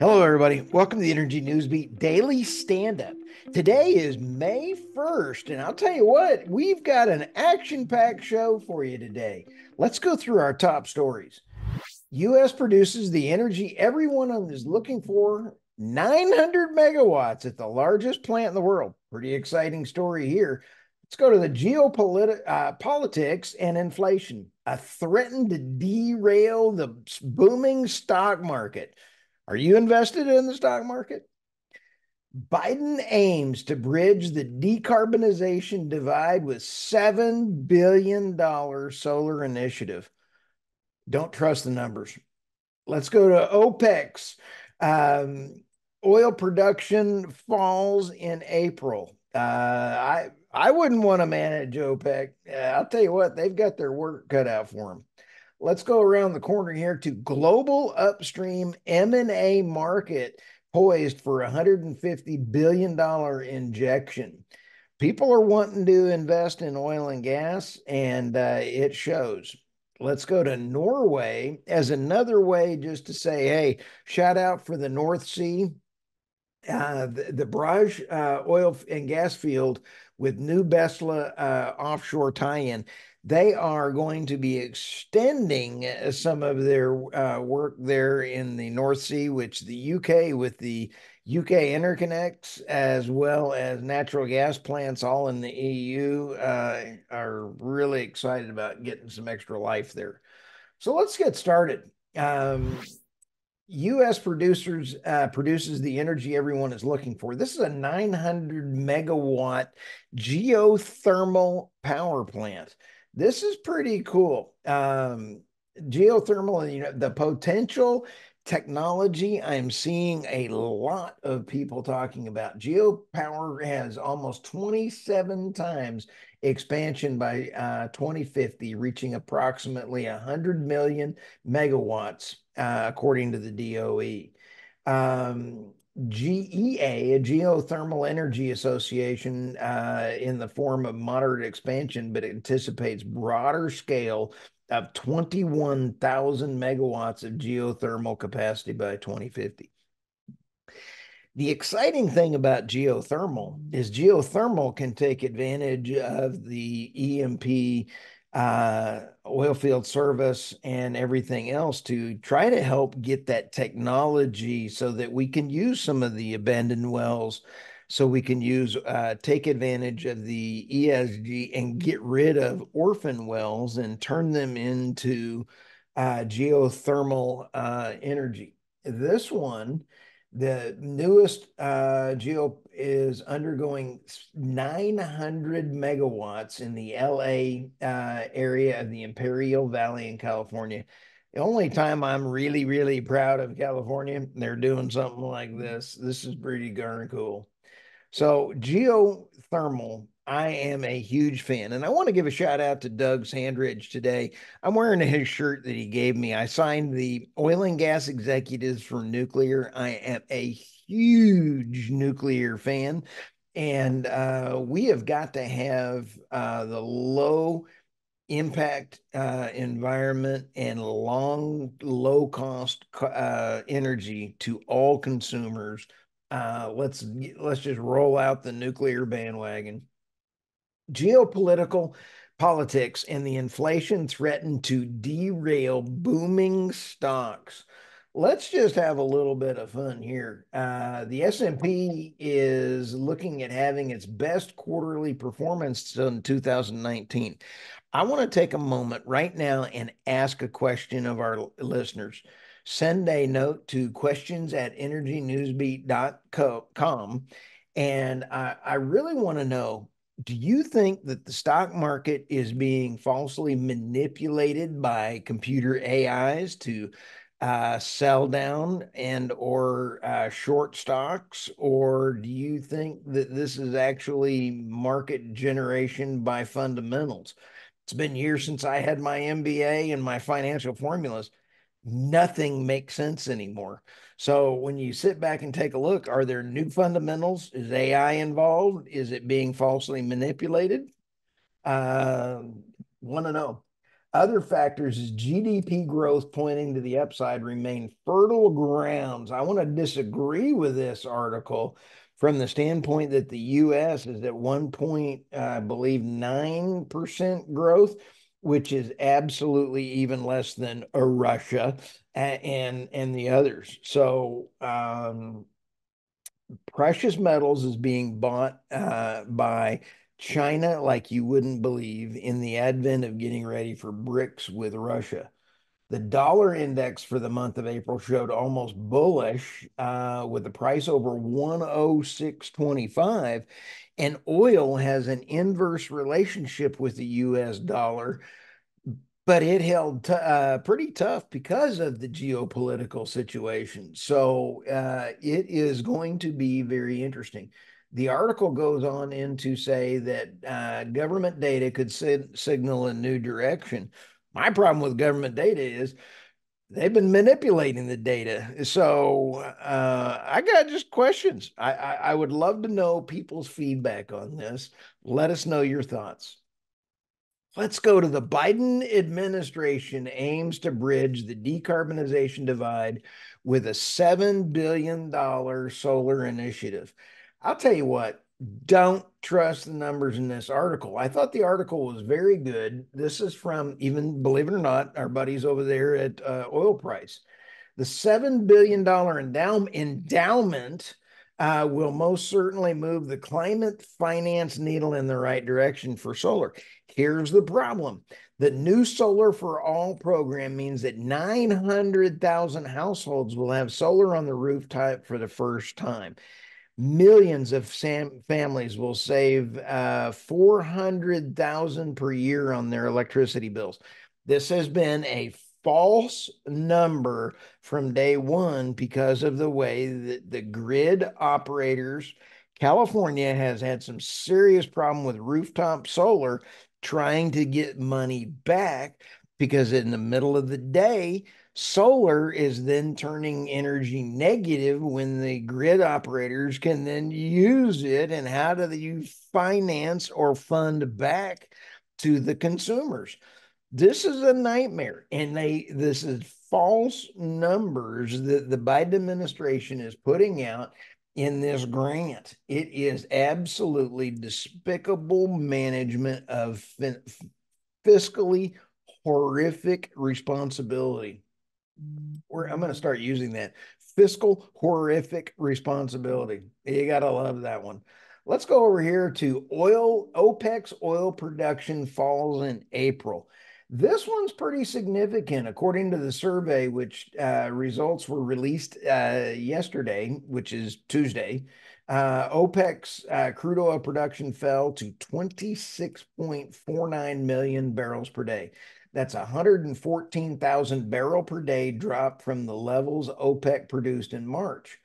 Hello, everybody. Welcome to the Energy News Beat Daily Stand-Up. Today is May 1st, and I'll tell you what, we've got an action-packed show for you today. Let's go through our top stories. U.S. produces the energy everyone is looking for, 900 megawatts at the largest plant in the world. Pretty exciting story here. Let's go to the geopolitics and inflation. A threatened to derail the booming stock market. Are you invested in the stock market? Biden aims to bridge the decarbonization divide with $7 billion solar initiative. Don't trust the numbers. Let's go to OPEC's. Oil production falls in April. I wouldn't want to manage OPEC. I'll tell you what, they've got their work cut out for them. Let's go around the corner here to global upstream M&A market poised for $150 billion injection. People are wanting to invest in oil and gas, and it shows. Let's go to Norway as another way just to say, hey, shout out for the North Sea. The Brage oil and gas field with new Bestla offshore tie-in. They are going to be extending some of their work there in the North Sea, which the UK with the UK interconnects, as well as natural gas plants all in the EU, are really excited about getting some extra life there. So let's get started. U.S. produces the energy everyone is looking for. This is a 900 megawatt geothermal power plant. This is pretty cool. Geothermal, you know, the potential technology I'm seeing a lot of people talking about. Geopower has almost 27 times expansion by 2050, reaching approximately 100 million megawatts, according to the DOE. GEA, a Geothermal Energy Association, in the form of moderate expansion, but anticipates broader scale of 21,000 megawatts of geothermal capacity by 2050. The exciting thing about geothermal is geothermal can take advantage of the EMP oil field service and everything else to try to help get that technology so that we can use some of the abandoned wells, so we can use, take advantage of the ESG and get rid of orphan wells and turn them into geothermal energy. This one, the newest geo is undergoing 900 megawatts in the LA area of the Imperial Valley in California. The only time I'm really, really proud of California, they're doing something like this. This is pretty darn cool. So geothermal, I am a huge fan. And I want to give a shout out to Doug Sandridge today. I'm wearing his shirt that he gave me. I signed the Oil and Gas Executives for Nuclear. I am a huge nuclear fan. And we have got to have the low impact environment and low cost energy to all consumers. Let's just roll out the nuclear bandwagon. Geopolitical politics and the inflation threaten to derail booming stocks. Let's just have a little bit of fun here. The S&P is looking at having its best quarterly performance in 2019. I want to take a moment right now and ask a question of our listeners. Send a note to questions@energynewsbeat.com. And I really want to know, do you think that the stock market is being falsely manipulated by computer AIs to sell down and or short stocks? Or do you think that this is actually market generation by fundamentals? It's been years since I had my MBA and my financial formulas. Nothing makes sense anymore. So when you sit back and take a look, are there new fundamentals? Is AI involved? Is it being falsely manipulated? Want to know. Other factors is GDP growth pointing to the upside remain fertile grounds. I want to disagree with this article from the standpoint that the U.S. is at 1.9% growth, which is absolutely even less than Russia and the others. So precious metals is being bought by China like you wouldn't believe in the advent of getting ready for BRICS with Russia. The dollar index for the month of April showed almost bullish with the price over 106.25, and oil has an inverse relationship with the U.S. dollar, but it held pretty tough because of the geopolitical situation. So it is going to be very interesting. The article goes on in to say that government data could signal a new direction. My problem with government data is they've been manipulating the data. So I got just questions. I would love to know people's feedback on this. Let us know your thoughts. Let's go to the Biden administration aims to bridge the decarbonization divide with a $7 billion solar initiative. I'll tell you what, don't trust the numbers in this article. I thought the article was very good. This is from, even believe it or not, our buddies over there at Oil Price. The $7 billion endowment will most certainly move the climate finance needle in the right direction for solar. Here's the problem. The new Solar for All program means that 900,000 households will have solar on the rooftop for the first time. Millions of families will save $400,000 per year on their electricity bills. This has been a false number from day one because of the way that the grid operators, California has had some serious problem with rooftop solar trying to get money back because in the middle of the day, solar is then turning energy negative when the grid operators can then use it. And how do you finance or fund back to the consumers? This is a nightmare. And this is false numbers that the Biden administration is putting out in this grant. It is absolutely despicable management of fiscally horrific responsibility. Or I'm going to start using that, fiscal horrific responsibility. You got to love that one. Let's go over here to oil. OPEC's oil production falls in April. This one's pretty significant. According to the survey, which results were released yesterday, which is Tuesday, OPEC's crude oil production fell to 26.49 million barrels per day. That's 114,000 barrel per day drop from the levels OPEC produced in March.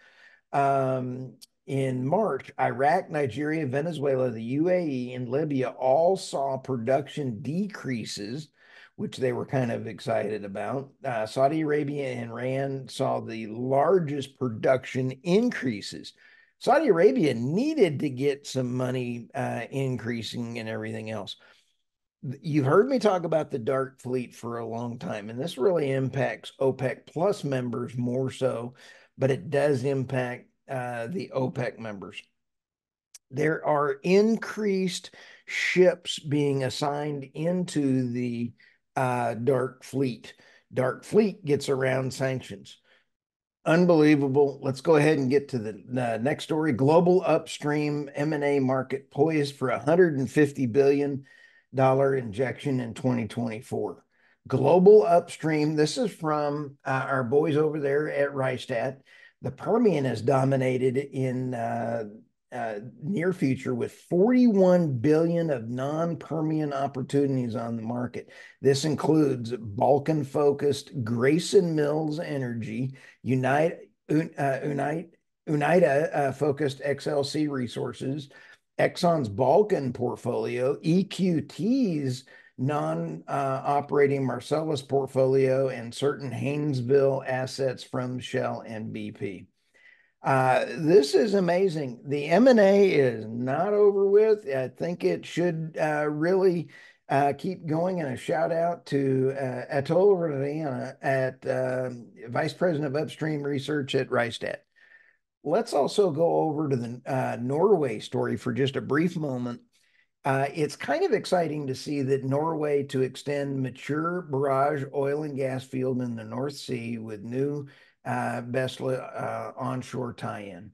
In March, Iraq, Nigeria, Venezuela, the UAE, and Libya all saw production decreases, which they were kind of excited about. Saudi Arabia and Iran saw the largest production increases. Saudi Arabia needed to get some money increasing and everything else. You've heard me talk about the dark fleet for a long time, and this really impacts OPEC plus members more so, but it does impact the OPEC members. There are increased ships being assigned into the dark fleet. Dark fleet gets around sanctions. Unbelievable. Let's go ahead and get to the next story. Global upstream M&A market poised for $150 billion. Injection in 2024. Global upstream, this is from our boys over there at Rystad. The Permian is dominated in near future with 41 billion of non-Permian opportunities on the market. This includes Balkan-focused Grayson Mills Energy, Unita-focused XLC Resources, Exxon's Balkan portfolio, EQT's non-operating Marcellus portfolio, and certain Haynesville assets from Shell and BP. This is amazing. The M&A is not over with. I think it should really Keep going, and a shout out to Atoll Rodeana at Vice President of Upstream Research at Rystad. Let's also go over to the Norway story for just a brief moment. It's kind of exciting to see that Norway to extend mature Brage oil and gas field in the North Sea with new Bestla onshore tie-in.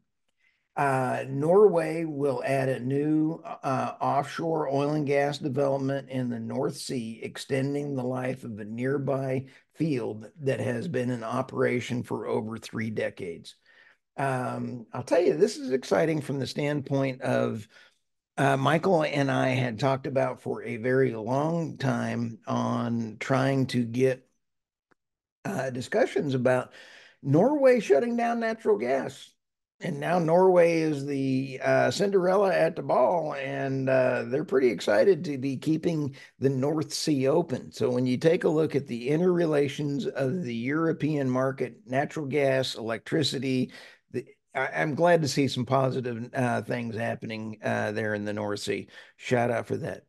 Norway will add a new offshore oil and gas development in the North Sea, extending the life of a nearby field that has been in operation for over 3 decades. I'll tell you, this is exciting from the standpoint of Michael and I had talked about for a very long time on trying to get discussions about Norway shutting down natural gas. And now Norway is the Cinderella at the ball, and they're pretty excited to be keeping the North Sea open. So when you take a look at the interrelations of the European market, natural gas, electricity, I'm glad to see some positive things happening there in the North Sea. Shout out for that.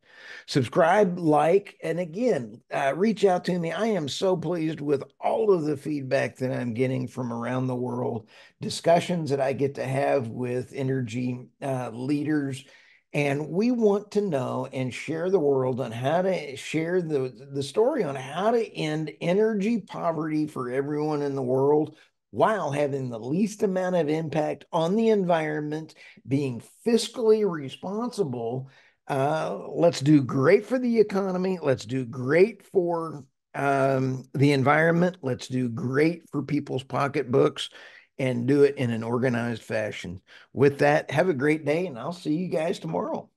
Subscribe, like, and again, reach out to me. I am so pleased with all of the feedback that I'm getting from around the world, discussions that I get to have with energy leaders, and we want to know and share the world on how to share the story on how to end energy poverty for everyone in the world, while having the least amount of impact on the environment, being fiscally responsible. Let's do great for the economy. Let's do great for the environment. Let's do great for people's pocketbooks, and do it in an organized fashion. With that, have a great day, and I'll see you guys tomorrow.